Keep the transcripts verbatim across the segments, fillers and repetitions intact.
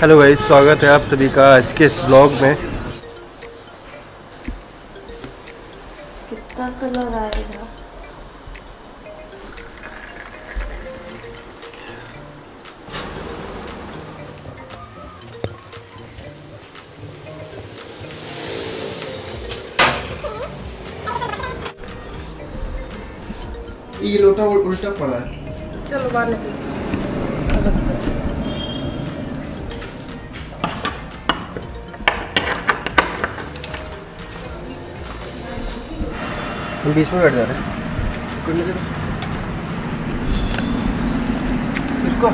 Hello भाई, स्वागत है आप सभी का आज के इस ब्लॉग में। कितना कलर आएगा? ये लोटा उल्टा पड़ा है। चलो बाहर निकल, बीच में बैठ जा रहे हैं। सिर को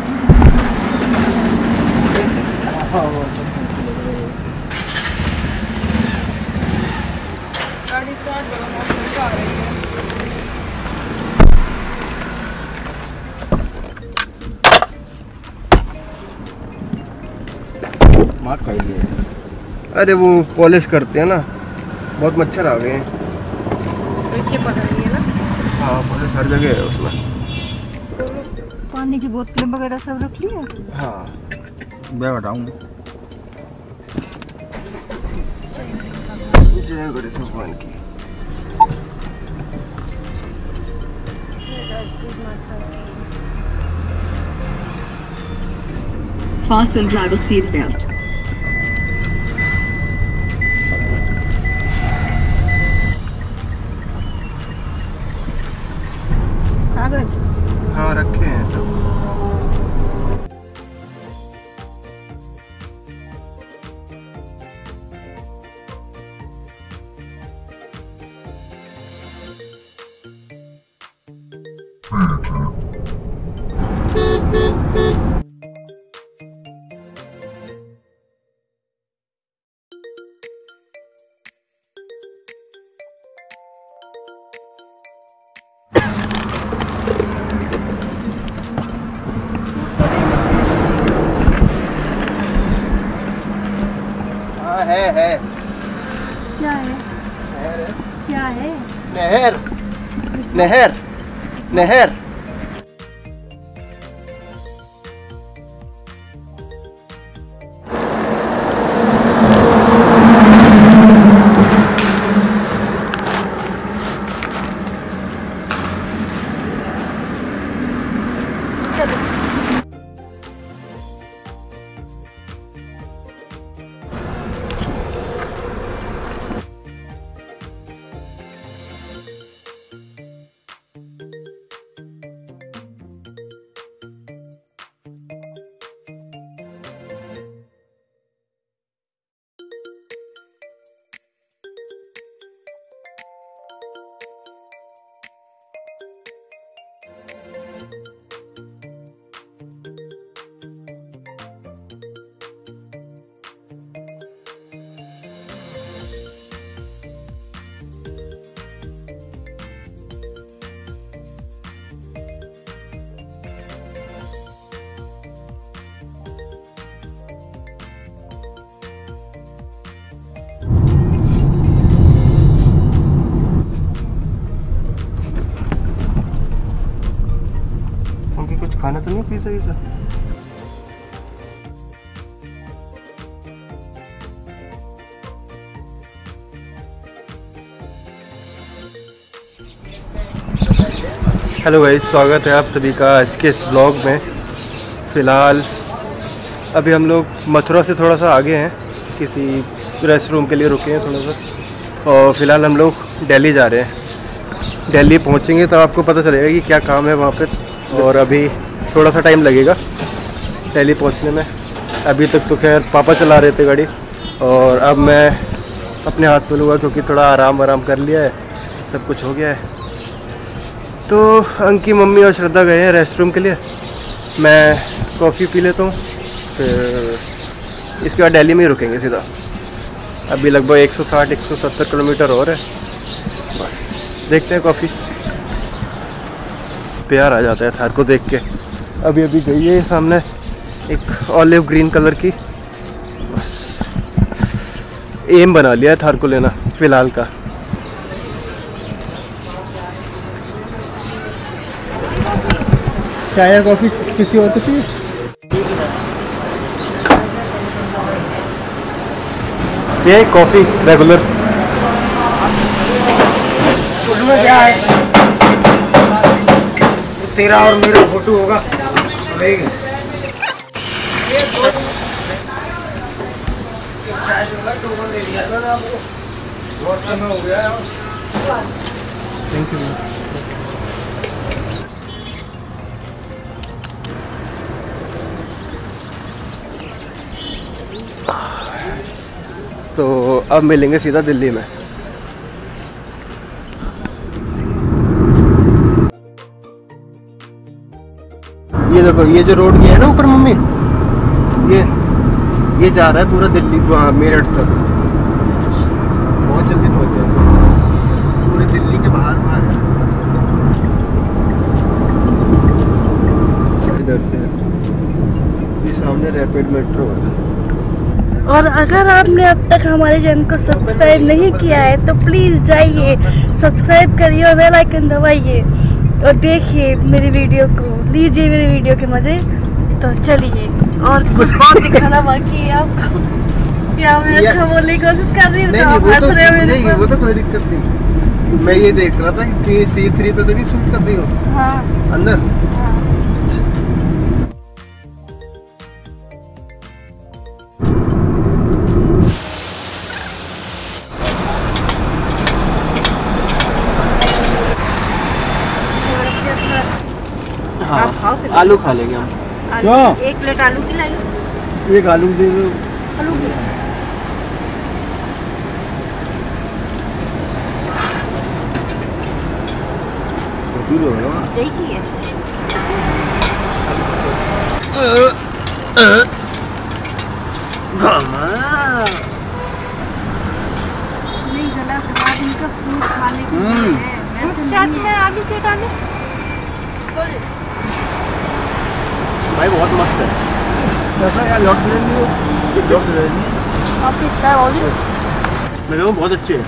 गाड़ी स्टार्ट करो, आ रही है। मार खाई है। अरे वो पॉलिश करते हैं ना, बहुत मच्छर आ गए हैं। हाँ, पॉलिश हर जगह है उसमें। पानी की बोतलें वगैरह सब रख ली है। हाँ, मैं बताऊंगा। जय गणेश भगवान की। Fasten driver seat belt. हाँ, रखे हैं सब। है है क्या है? नहर है। क्या है? नहर नहर नहर। खाना तो नहीं, पिज़्ज़ा पिज़्ज़ा। हेलो भाई, स्वागत है आप सभी का आज के इस ब्लॉग में। फ़िलहाल अभी हम लोग मथुरा से थोड़ा सा आगे हैं, किसी रेस्ट रूम के लिए रुके हैं थोड़ा सा, और फ़िलहाल हम लोग दिल्ली जा रहे हैं। दिल्ली पहुंचेंगे तो आपको पता चलेगा कि क्या काम है वहाँ पर, और अभी थोड़ा सा टाइम लगेगा दिल्ली पहुँचने में। अभी तक तो खैर पापा चला रहे थे गाड़ी, और अब मैं अपने हाथ में लूँगा क्योंकि थोड़ा आराम आराम कर लिया है, सब कुछ हो गया है। तो अंकी मम्मी और श्रद्धा गए हैं रेस्ट रूम के लिए, मैं कॉफ़ी पी लेता हूँ, फिर इसके बाद दिल्ली में ही रुकेंगे सीधा। अभी लगभग एक सौ साठ एक सौ सत्तर किलोमीटर और है, बस देखते हैं। कॉफ़ी प्यार आ जाता है थार को देख के। अभी अभी गई है सामने एक ऑलिव ग्रीन कलर की, बस एम बना लिया है थार को लेना फ़िलहाल का। चाय या कॉफ़ी किसी और को चाहिए? ये कॉफ़ी रेगुलर। उसमें क्या है, तेरा और मेरा फोटो होगा। चाय दे दिया था ना आपको, बहुत समय हो गया। Thank you. तो अब मिलेंगे सीधा दिल्ली में। ये देखो, ये जो रोड गया है ना ऊपर मम्मी, ये ये जा रहा है पूरा दिल्ली, वहाँ मेरठ तक। बहुत जल्दी पहुँच जाएगा, पूरे दिल्ली के बाहर बाहर। इधर से ये सामने रैपिड मेट्रो है। और अगर आपने अब तक हमारे चैनल को सब्सक्राइब नहीं किया है तो प्लीज़ जाइए, सब्सक्राइब करिए और बेल आइकन दबाइए और देखिए मेरी वीडियो को, लीजिए मेरी वीडियो के मज़े। तो चलिए, और कुछ और दिखाना बाकी है आपको। क्या मैं अच्छा बोलने की कोशिश कर रही हूँ? वो तो कोई दिक्कत नहीं, मैं ये देख रहा था कि सी थ्री पे तो नहीं शूट कर रही हो? हाँ, अंदर। आलू खा लेंगे हम। क्या? एक प्लेट आलू की लाई लो। एक आलू दे दो। आलू की दूर हो ना? देखिए। घामा। नहीं गला स्वाद इनका फ्रूट खाने का है। चाट में आलू के डाले? भाई बहुत मस्त है। कैसा यार, लॉट ले ली हो? लॉट ले ली। आपकी इच्छा है वाली? मेरे को बहुत अच्छे हैं।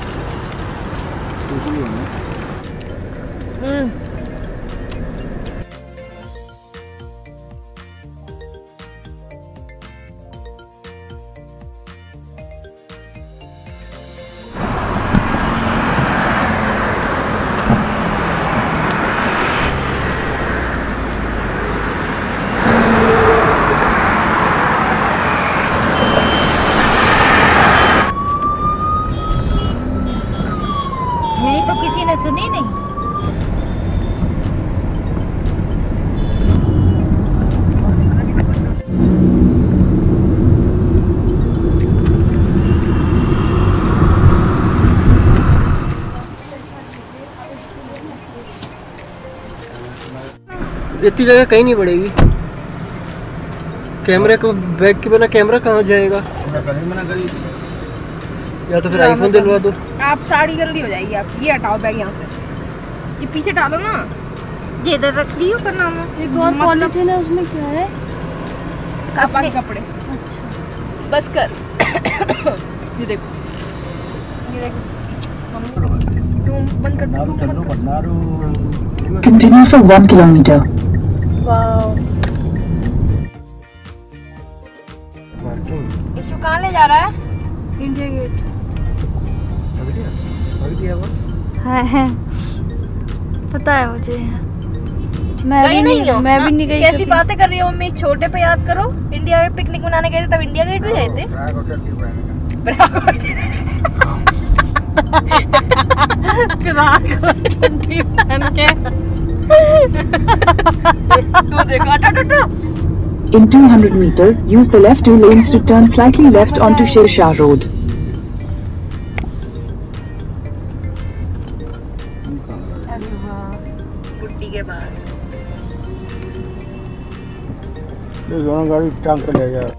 इतनी जगह कहीं नहीं पड़ेगी। कैमरे को, बैग के बिना कैमरा कहाँ जाएगा? या तो फिर आईफोन दिलवा दो। आप साड़ी जल्दी हो जाएगी आपकी। ये हटाओ बैग यहाँ से, ये पीछे डालो ना, ये इधर रख दियो। करना पॉलिथीन है, उसमें क्या है? कपड़े कपड़े। अच्छा बस कर। ये देखो, ये देखो, जूम बंद कर दो। Continue for one kilometre. इसको कहाँ ले जा रहा है? India Gate. लग गया, लग गया बस। हाँ है, पता है मुझे। मैं भी नहीं, नहीं मैं भी नहीं गई। कैसी बातें कर रही हो मम्मी? छोटे पे याद करो, इंडिया गेट पिकनिक मनाने गए थे, तब इंडिया गेट भी गए थे। के In two hundred meters, use the left two lanes to turn slightly left onto Sher Shah Road. कुट्टी के बाहर। ये दोनों गाड़ी टांग पे ले जाओ।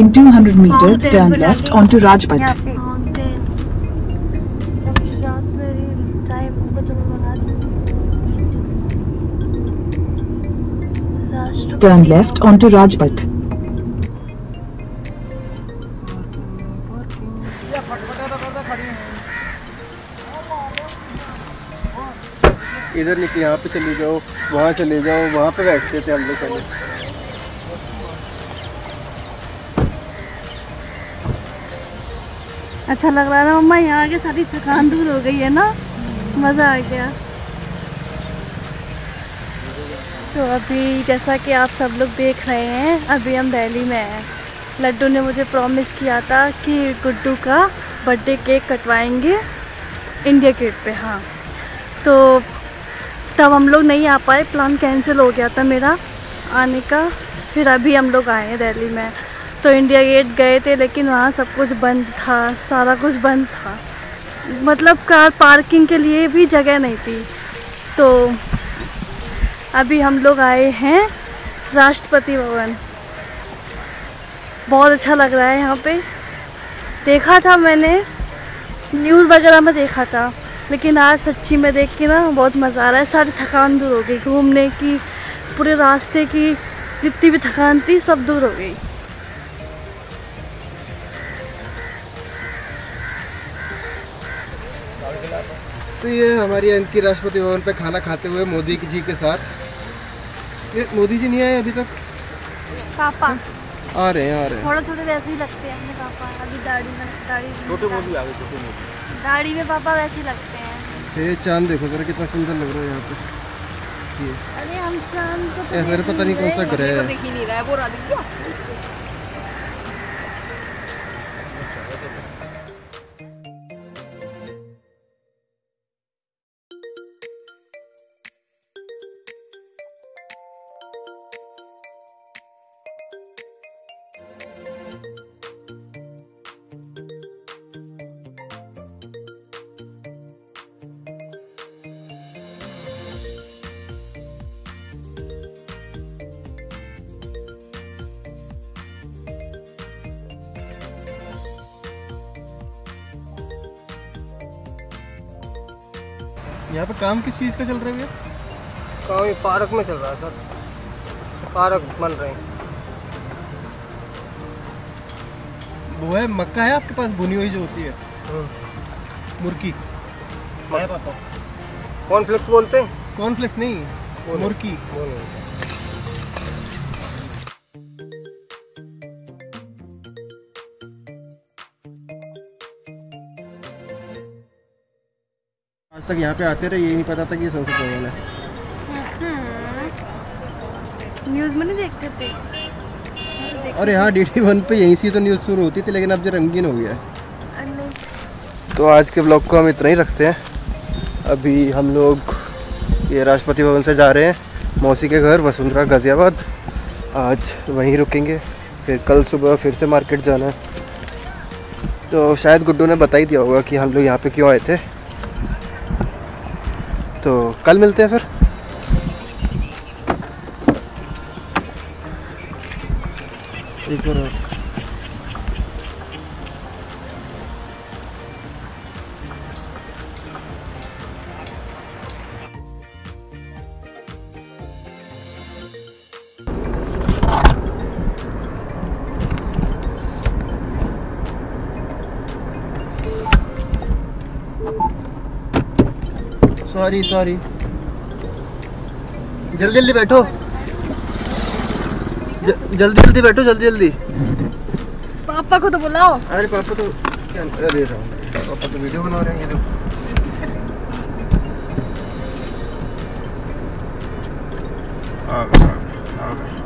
In two hundred meters, turn left onto Rajput. Turn left onto Rajput. इधर निकले, यहाँ पे चले जाओ, वहाँ चले जाओ, वहाँ पे बैठते थे हम लोग पहले। अच्छा लग रहा है ना मम्मा, यहाँ आके सारी थकान दूर हो गई है ना, मज़ा आ गया। तो अभी जैसा कि आप सब लोग देख रहे हैं, अभी हम दिल्ली में हैं। लड्डू ने मुझे प्रॉमिस किया था कि गुड्डू का बर्थडे केक कटवाएंगे इंडिया गेट पे। हाँ, तो तब हम लोग नहीं आ पाए, प्लान कैंसिल हो गया था मेरा आने का। फिर अभी हम लोग आए हैं दिल्ली में। तो इंडिया गेट गए थे, लेकिन वहाँ सब कुछ बंद था, सारा कुछ बंद था, मतलब कार पार्किंग के लिए भी जगह नहीं थी। तो अभी हम लोग आए हैं राष्ट्रपति भवन। बहुत अच्छा लग रहा है यहाँ पे। देखा था मैंने न्यूज़ वगैरह में देखा था, लेकिन आज सच्ची में देख के ना बहुत मज़ा आ रहा है। सारी थकान दूर हो गई, घूमने की, पूरे रास्ते की जितनी भी थकान थी सब दूर हो गई। तो ये हमारी अंक की राष्ट्रपति भवन पे खाना खाते हुए मोदी जी के साथ। ये मोदी जी नहीं आए अभी तक? पापा आ रहे हैं, आ रहे हैं। थोड़े थोड़े वैसे ही लगते हैं अपने पापा, अभी दाढ़ी में, दाढ़ी में छोटे मोदी आ गए, छोटे मोदी दाढ़ी में पापा वैसे ही लगते हैं। ये चांद देखो जरा, कितना सुंदर लग रहा है यहाँ पे ये। अरे हम चांद को तो मेरे पता नहीं कौन सा ग्रह है वो। राधिका यहाँ पे काम किस चीज़ का चल रहा है? काम ये पार्क में चल रहा है सर, पार्क बन रहे हैं। वो है मक्का है आपके पास बुनी हुई जो होती है? मुर्की है पापा, कॉर्नफ्लेक्स बोलते हैं। कॉर्नफ्लेक्स नहीं, मुर्की। तक यहाँ पे आते रहे, ये नहीं पता था कि संसद भवन है। न्यूज़ में नहीं देखते थे, देखते और यहाँ डी टी वन पे यहीं से तो न्यूज़ शुरू होती थी, लेकिन अब जो रंगीन हो गया है। तो आज के ब्लॉग को हम इतना ही रखते हैं। अभी हम लोग ये राष्ट्रपति भवन से जा रहे हैं मौसी के घर, वसुंधरा गाज़ियाबाद। आज वहीं रुकेंगे, फिर कल सुबह फिर से मार्केट जाना है। तो शायद गुड्डू ने बता ही दिया होगा कि हम लोग यहाँ पर क्यों आए थे। तो कल मिलते हैं फिर। एक बार और सॉरी सॉरी, जल्दी जल्दी बैठो, जल्दी जल्दी बैठो, जल्दी जल्दी। पापा को तो बुलाओ। अरे पापा तो क्या, अरे पापा तो वीडियो बना रहे हैं। ये तो आ गए, आ गए।